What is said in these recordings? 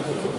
Thank you.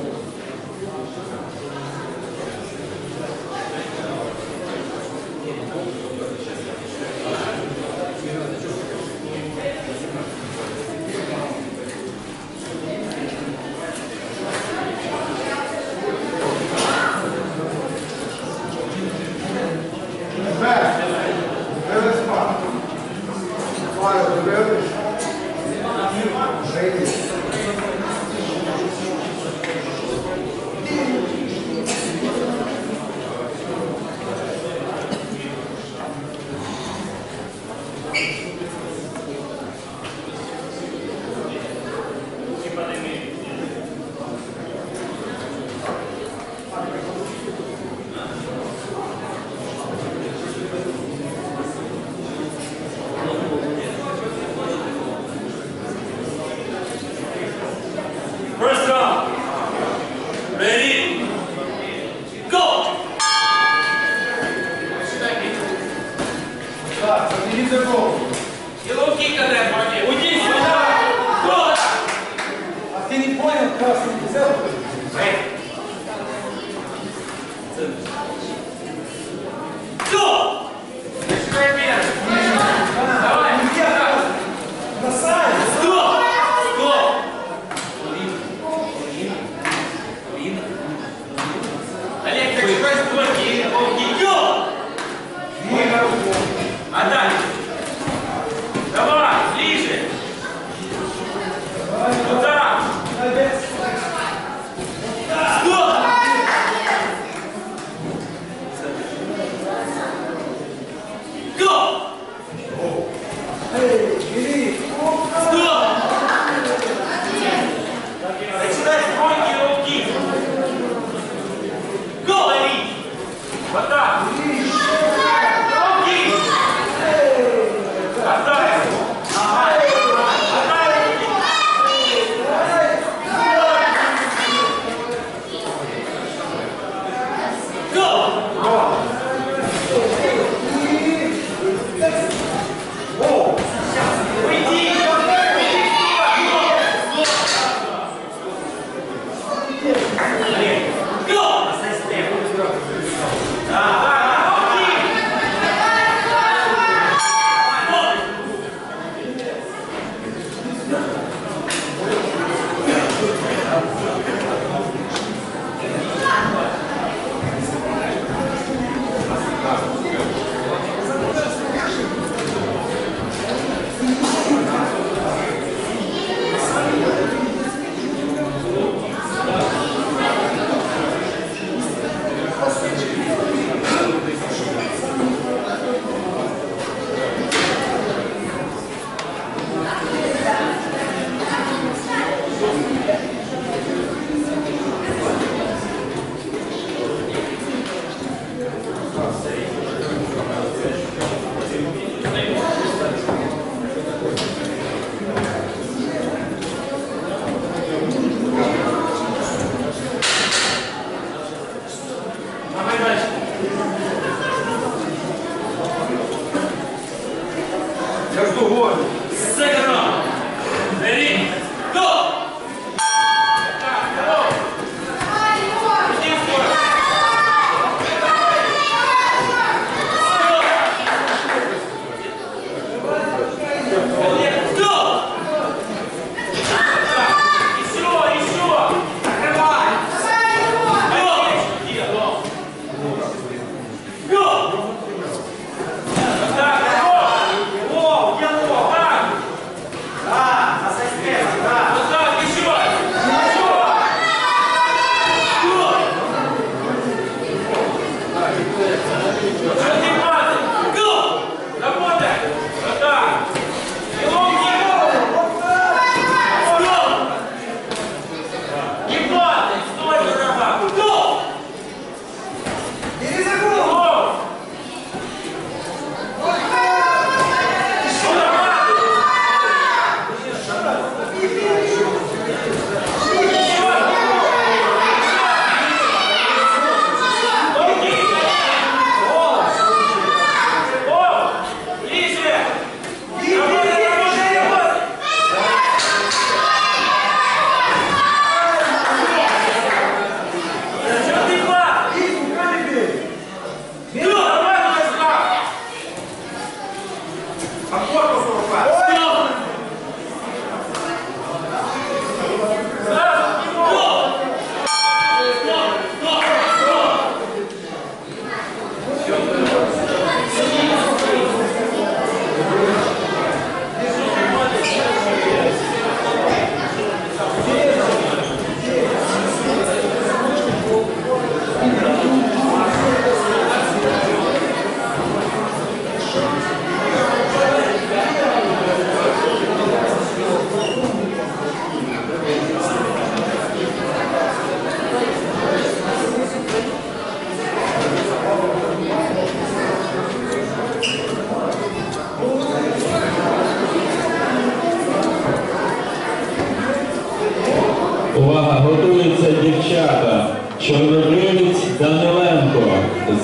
готуються дівчата. Чорнобривець Даниленко.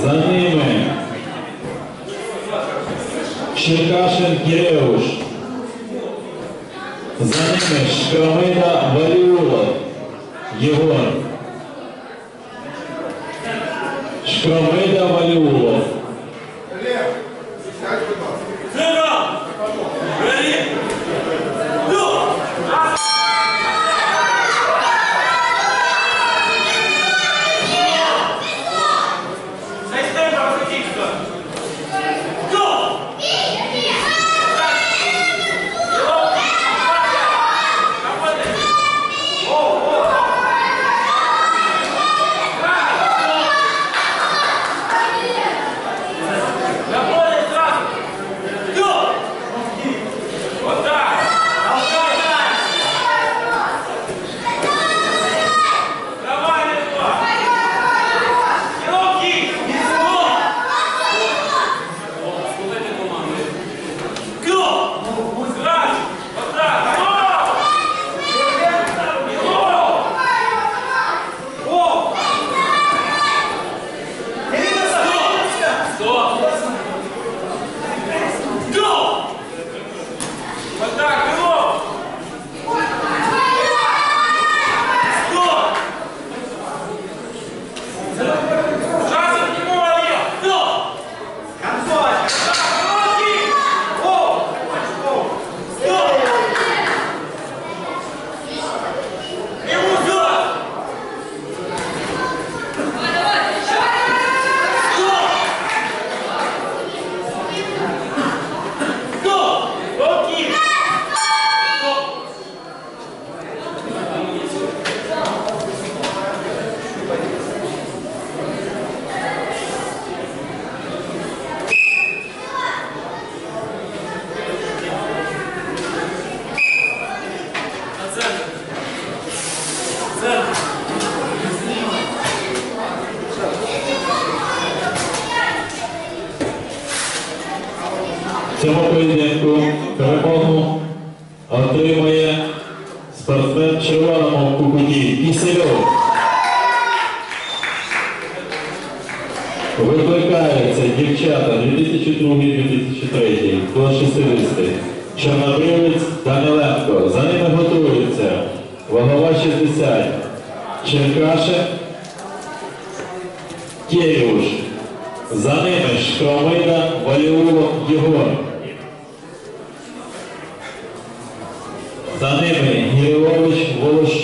За ними Черкашин Кіреуш. За ними Шкрамида Валюла. Єгор. Шкрамида Валюла. Цього поєдинку перемогу отримує спортсмен в червоному купуні Кісельов. Викликаються дівчата 2002-2003 до 60-ти. Чорнобривець Даниленко. За ними готується вагова 60. Черкашин Кіреуш. За ними Шкромида Валіуло Єгор. За ними Гірьович Волош.